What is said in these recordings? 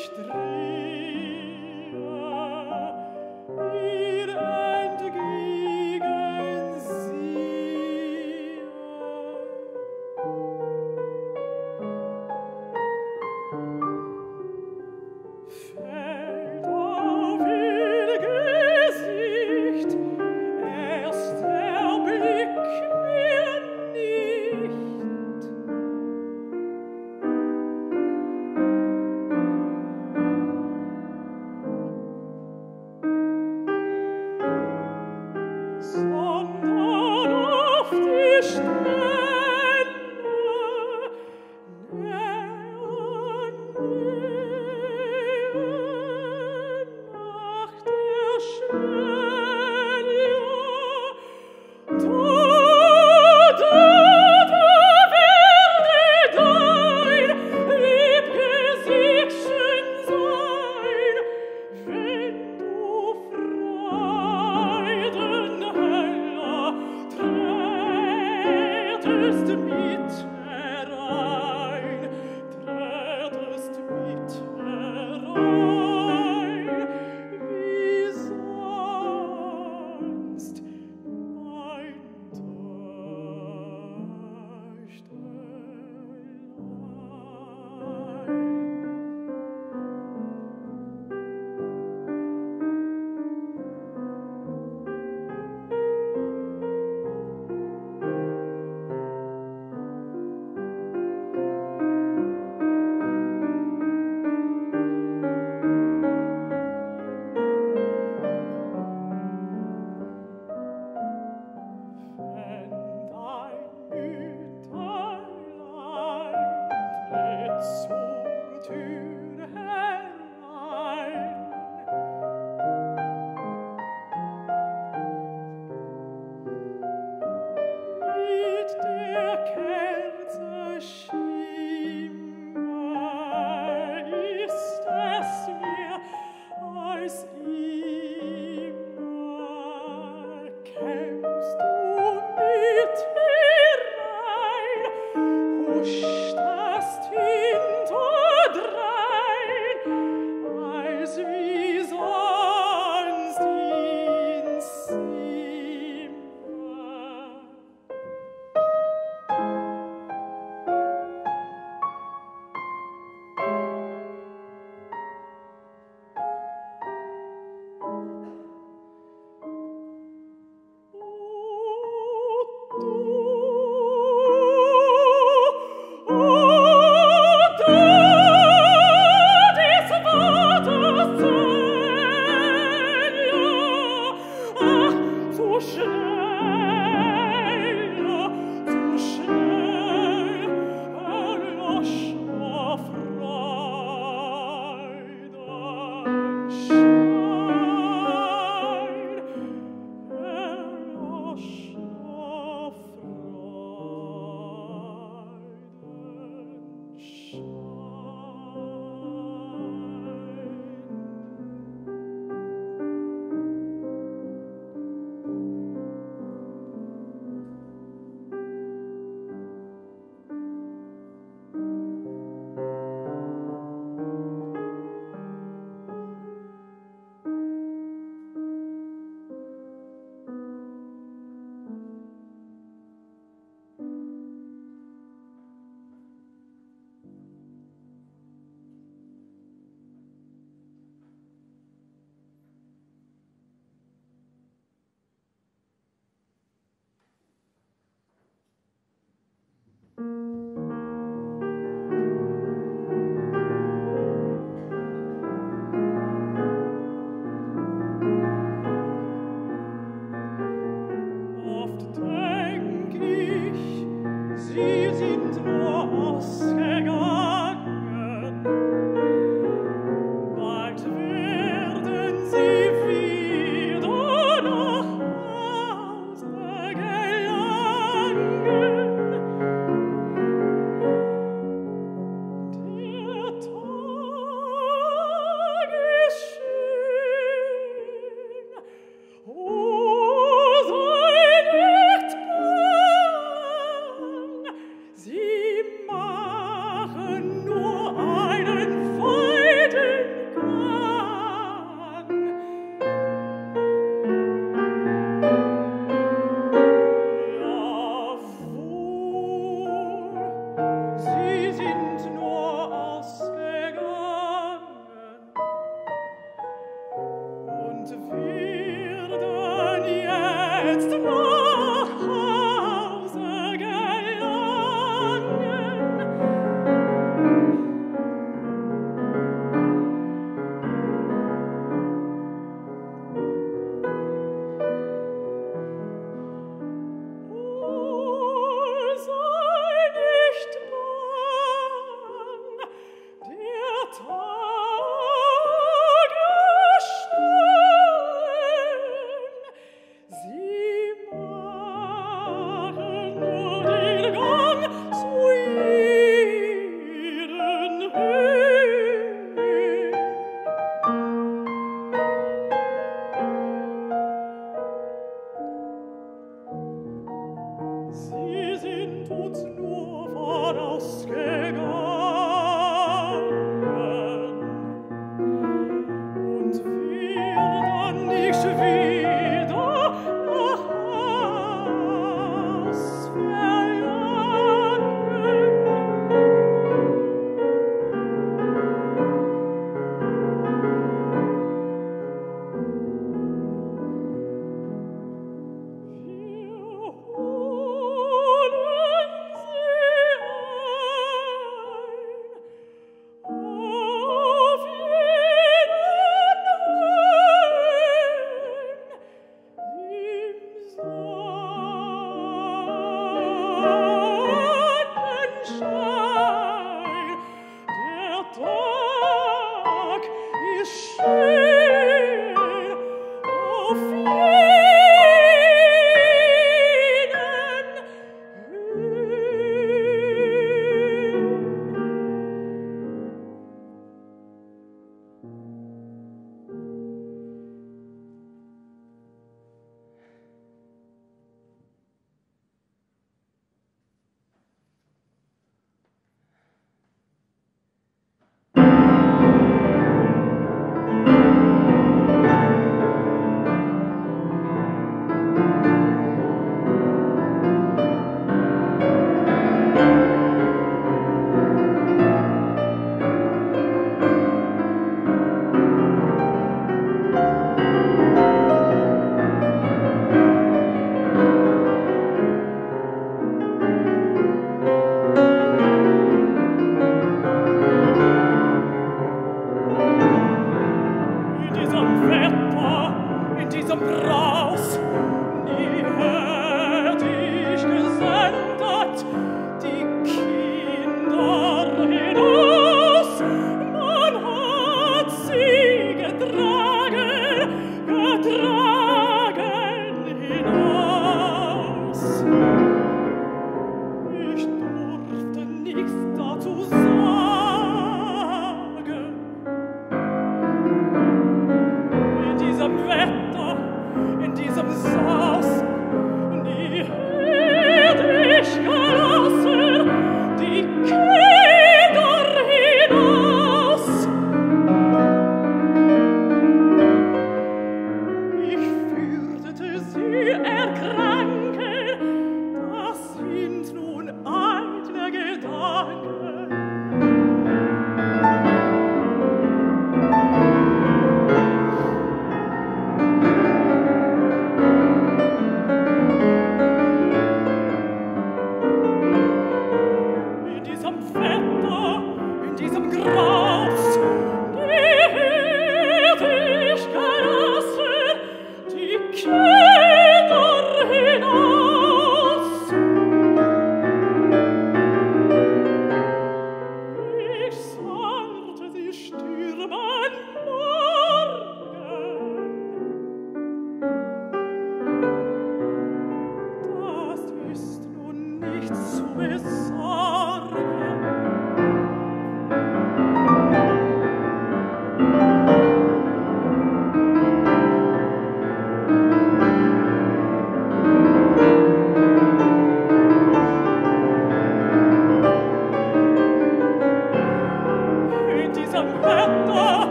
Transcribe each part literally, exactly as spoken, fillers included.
See my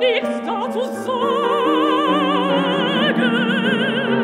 Nichts dazu sagen.